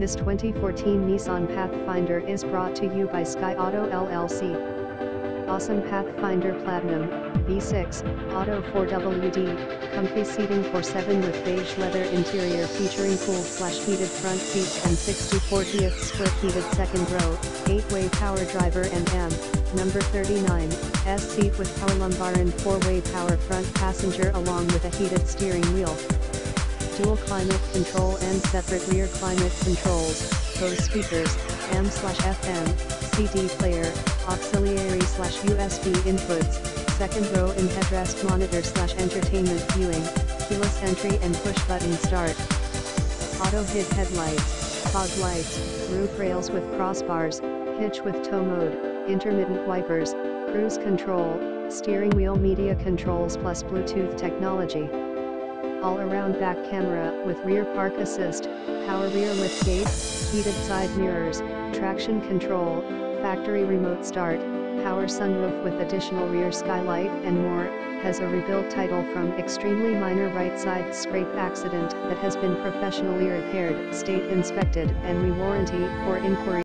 This 2014 Nissan Pathfinder is brought to you by Sky Auto LLC. Awesome Pathfinder Platinum, V6, Auto 4WD, comfy seating for 7 with beige leather interior featuring cool/heated front seats and 60/40 square heated second row, 8-way power driver and number 39, S seat with power lumbar and 4-way power front passenger along with a heated steering wheel. Dual climate control and separate rear climate controls, Bose speakers, AM/FM, CD player, auxiliary/USB inputs, second row and headrest monitor/entertainment viewing, keyless entry and push button start. Auto HID headlights, fog lights, roof rails with crossbars, hitch with tow mode, intermittent wipers, cruise control, steering wheel media controls plus Bluetooth technology. All-around back camera with rear park assist, power rear liftgate, heated side mirrors, traction control, factory remote start, power sunroof with additional rear skylight and more, has a rebuilt title from extremely minor right side scrape accident that has been professionally repaired, state inspected and re-warranty for inquiry.